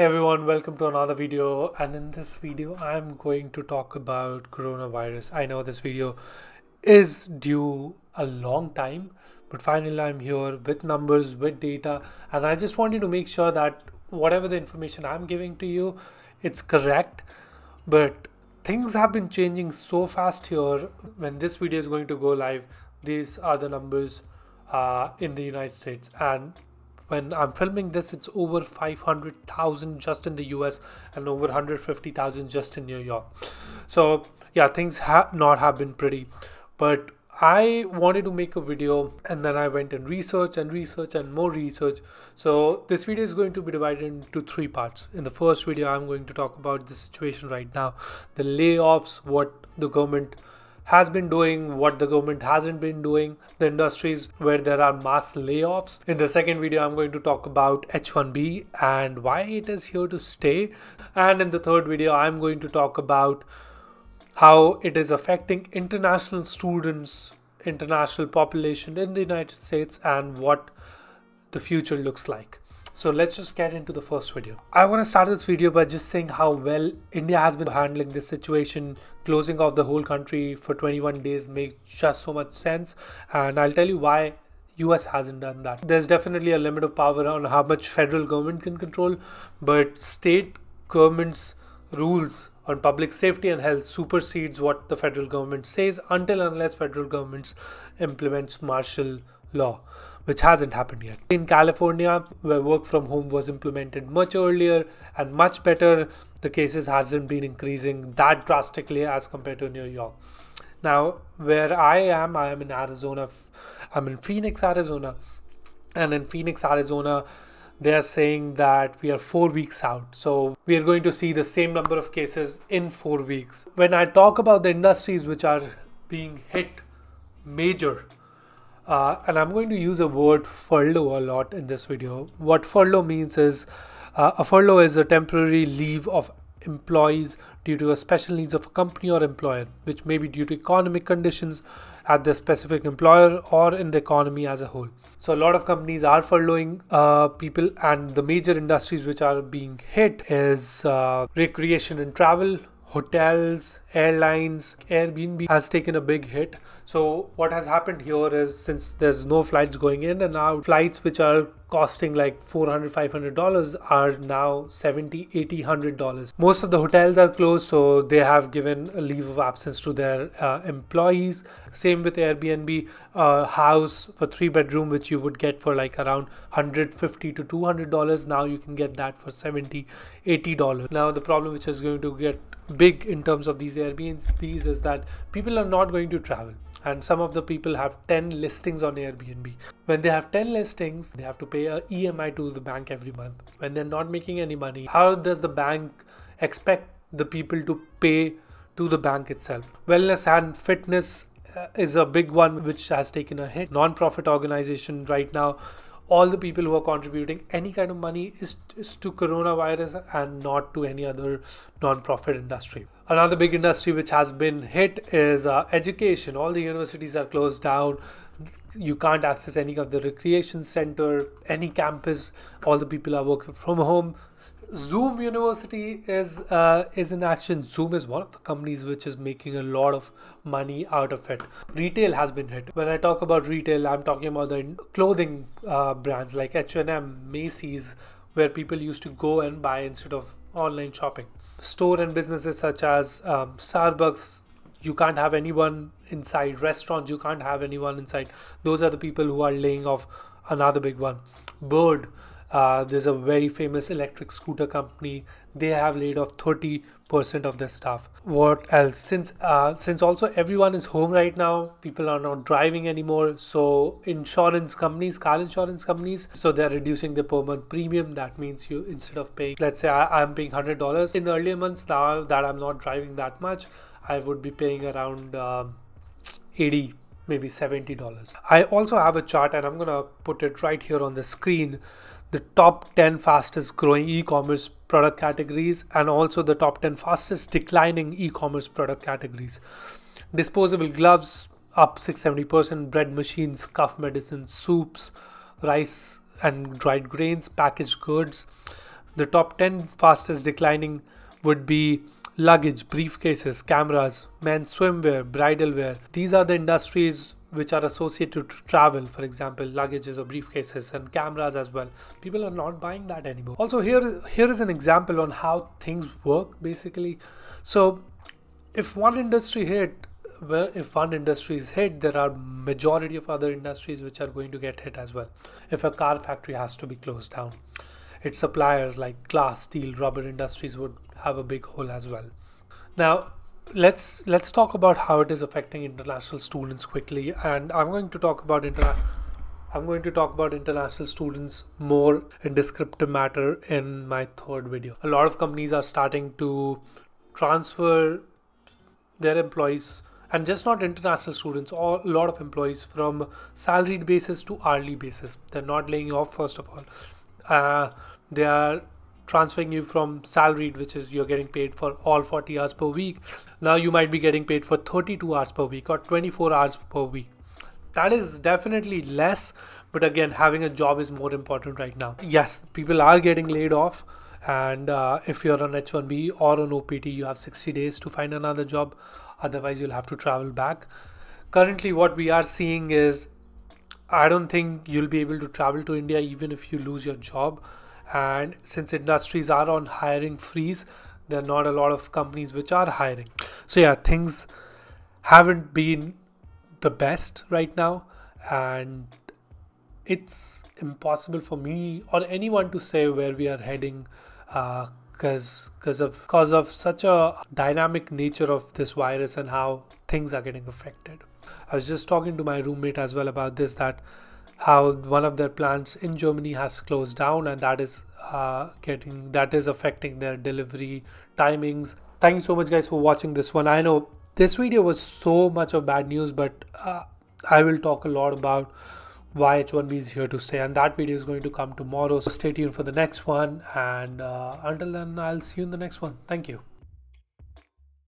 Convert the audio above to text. Hey everyone, welcome to another video, and in this video I'm going to talk about coronavirus. I know this video is due a long time, but finally I'm here with numbers, with data, and I just wanted to make sure that whatever the information I'm giving to you, it's correct. But things have been changing so fast here. When this video is going to go live, these are the numbers in the United States, and when I'm filming this, it's over 500,000 just in the US and over 150,000 just in New York. So yeah, things have not been pretty, but I wanted to make a video, and then I went and research and more research. So this video is going to be divided into three parts. In the first video, I'm going to talk about the situation right now, the layoffs, what the government has been doing, what the government hasn't been doing, the industries where there are mass layoffs. In the second video, I'm going to talk about H1B and why it is here to stay. And in the third video, I'm going to talk about how it is affecting international students, international population in the United States, and what the future looks like. So let's just get into the first video. I want to start this video by just saying how well India has been handling this situation. Closing off the whole country for 21 days makes just so much sense, and I'll tell you why US hasn't done that. There's definitely a limit of power on how much federal government can control, but state governments' rules on public safety and health supersedes what the federal government says, until unless federal governments implements martial law, which hasn't happened yet. In California, where work from home was implemented much earlier and much better, the cases hasn't been increasing that drastically as compared to New York. Now, where I am in Arizona. I'm in Phoenix, Arizona, and in Phoenix, Arizona, they are saying that we are 4 weeks out. So we are going to see the same number of cases in 4 weeks. When I talk about the industries which are being hit major, and I'm going to use a word furlough a lot in this video. What furlough means is a furlough is a temporary leave of employees due to a special needs of a company or employer, which may be due to economic conditions at the specific employer or in the economy as a whole. So a lot of companies are furloughing people, and the major industries which are being hit is recreation and travel. Hotels, airlines, Airbnb has taken a big hit. So what has happened here is, since there's no flights going in and out, flights which are costing like $400, $500 are now $70, $80, $100. Most of the hotels are closed, so they have given a leave of absence to their employees. Same with Airbnb. House for 3-bedroom, which you would get for like around $150 to $200. Now you can get that for $70, $80. Now the problem which is going to get big in terms of these Airbnbs is that people are not going to travel, and some of the people have 10 listings on Airbnb. When they have 10 listings, they have to pay an EMI to the bank every month. When they're not making any money, how does the bank expect the people to pay to the bank itself? Wellness and fitness is a big one which has taken a hit. Non-profit organization right now, all the people who are contributing any kind of money is to coronavirus and not to any other non-profit industry. Another big industry which has been hit is education. All the universities are closed down. You can't access any of the recreation center, any campus. All the people are working from home. Zoom University is in action. Zoom is one of the companies which is making a lot of money out of it. Retail has been hit. When I talk about retail, I'm talking about the clothing brands like H&M, Macy's, where people used to go and buy instead of online shopping. Store and businesses such as Starbucks. You can't have anyone inside. Restaurants, you can't have anyone inside. Those are the people who are laying off. Another big one, Bird. There's a very famous electric scooter company. They have laid off 30% of their staff. What else? Since also everyone is home right now, people are not driving anymore. So insurance companies, car insurance companies, so they're reducing the per month premium. That means you, instead of paying, let's say I'm paying $100 in the earlier months, now that I'm not driving that much, I would be paying around $80, maybe $70. I also have a chart, and I'm gonna put it right here on the screen. The top 10 fastest growing e-commerce product categories, and also the top 10 fastest declining e-commerce product categories. Disposable gloves up 670%, bread machines, cough medicines, soups, rice and dried grains, packaged goods. The top 10 fastest declining would be luggage, briefcases, cameras, men's swimwear, bridal wear. These are the industries which are associated to travel, for example, luggages or briefcases, and cameras as well. People are not buying that anymore. Also, here is an example on how things work basically. So if one industry hit, well, if one industry is hit, there are majority of other industries which are going to get hit as well. If a car factory has to be closed down, its suppliers like glass, steel, rubber industries would have a big hole as well. Now let's talk about how it is affecting international students quickly, and I'm going to talk about international students more in descriptive matter in my third video. A lot of companies are starting to transfer their employees, and just not international students, a lot of employees, from salaried basis to hourly basis. They're not laying off, first of all. They are transferring you from salaried, which is you're getting paid for all 40 hours per week. Now you might be getting paid for 32 hours per week or 24 hours per week. That is definitely less, but again, having a job is more important right now. Yes, people are getting laid off, and if you're on H1B or on OPT, you have 60 days to find another job. Otherwise, you'll have to travel back. Currently, what we are seeing is, I don't think you'll be able to travel to India even if you lose your job. And since industries are on hiring freeze, there are not a lot of companies which are hiring. So yeah, things haven't been the best right now, and it's impossible for me or anyone to say where we are heading because of such a dynamic nature of this virus and how things are getting affected. I was just talking to my roommate as well about this, that how one of their plants in Germany has closed down, and that is affecting their delivery timings. Thank you so much guys for watching this one. I know this video was so much of bad news, but I will talk a lot about why H1B is here to stay, and that video is going to come tomorrow. So stay tuned for the next one, and until then, I'll see you in the next one. Thank you.